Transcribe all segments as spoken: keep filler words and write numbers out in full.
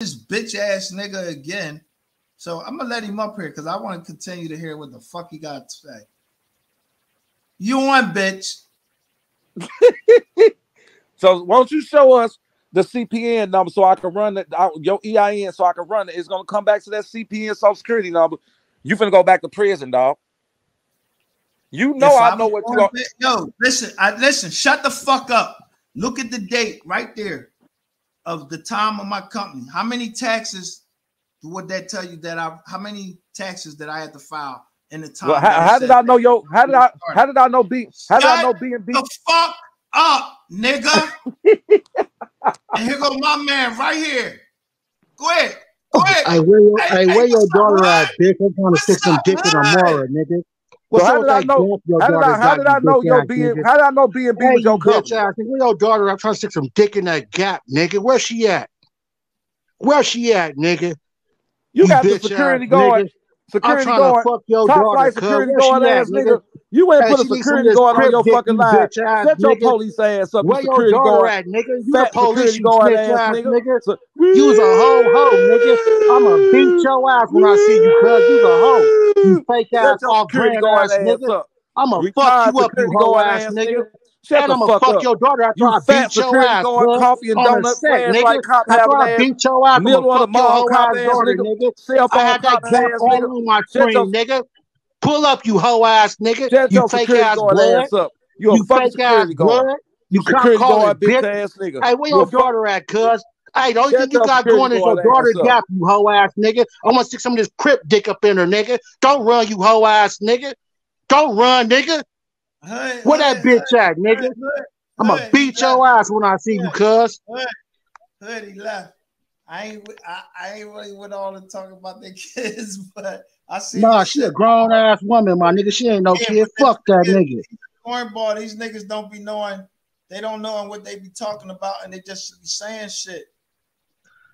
this bitch ass nigga again. So I'm gonna let him up here because I want to continue to hear what the fuck he got to say. You on, bitch. So won't you show us the C P N number so I can run the, I, your E I N so I can run it? It's gonna come back to that C P N social security number. You finna go back to prison, dog. You know if I know what you are. Yo, listen, I listen, shut the fuck up. Look at the date right there of the time of my company. How many taxes would that tell you that I how many taxes that I had to file in the time? Well, how how did I know yo how did I how did I know B how did I know B and B? The fuck up, nigga. And here go my man right here. Go ahead. Go ahead. I wear your I wear your daughter out, bitch. I'm trying to stick some dick in Amara, nigga. So how did I know? How did I, how did I know your B? How did I know B and B was your company? I think your daughter. I'm trying to stick some dick in that gap, nigga. Where's she at? Where's she at, nigga? You, you got the security guard. Security guard. Top flight security guard ass nigga. You ain't put a security guard on your fucking line. Set your police ass up. Where your daughter at, nigga? You a police guard ass nigga? You was a hoe, hoe, nigga. I'ma beat your ass when I see you, cuz you a hoe. You fake ass, all green ass, ass nigga. I'ma fuck you up, you whole ass, ass nigga. Shut and I'ma fuck, fuck your daughter after you I beat your ass, going coffee and donuts, nigga. Like cop after I beat your ass, middle of the mall, cop ass, daughter, nigga. Nigga. I had that gap all over my train, nigga. Pull up, you hoe ass, nigga. Shut you fake ass, ass up. You a fake ass, blood. You can't call it bitch ass, nigga. Hey, where your daughter at, cuz? Hey, the only thing you got going is your daughter's gap, you hoe ass nigga. I'm gonna stick some of this crip dick up in her, nigga. Don't run, you hoe ass nigga. Don't run, nigga. Hey, where hey, that bitch hey, at, nigga? Hey, I'm gonna hey, beat hey, your hey, ass when I see hey, you, cuz. Hoodie hey, left. I ain't, I, I ain't really with all the talk about the kids, but I see. Nah, she shit. A grown ass woman, my nigga. She ain't no yeah, kid. Fuck that kid, nigga. Cornball, these niggas don't be knowing. They don't know what they be talking about, and they just be saying shit.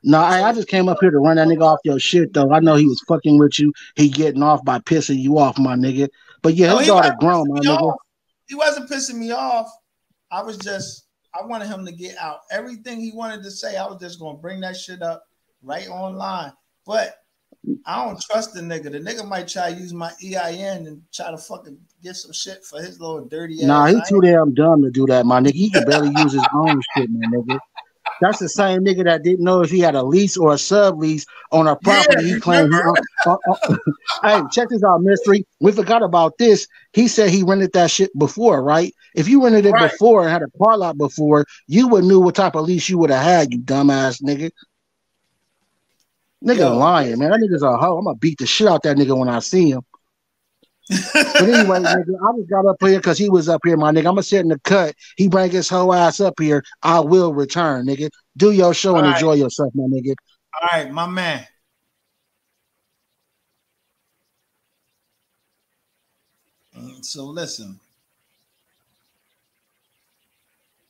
No, I, I just came up here to run that nigga off your shit, though. I know he was fucking with you. He getting off by pissing you off, my nigga. But yeah, his no, daughter grown, my nigga. Off. He wasn't pissing me off. I was just, I wanted him to get out. Everything he wanted to say, I was just going to bring that shit up right online. But I don't trust the nigga. The nigga might try to use my E I N and try to fucking get some shit for his little dirty ass. Nah, he too damn dumb to do that, my nigga. He can barely use his own shit, my nigga. That's the same nigga that didn't know if he had a lease or a sublease on a property yeah. he claimed. Hey, check this out, mystery. We forgot about this. He said he rented that shit before, right? If you rented it right. before and had a car lot before, you would knew what type of lease you would have had, you dumbass nigga. Nigga yeah. lying, man. That nigga's a hoe. I'm gonna beat the shit out that nigga when I see him. But anyway, nigga, I just got up here because he was up here, my nigga. I'm gonna sit in the cut. He bring his whole ass up here. I will return, nigga. Do your show and enjoy yourself, my nigga. All right, my man. So listen,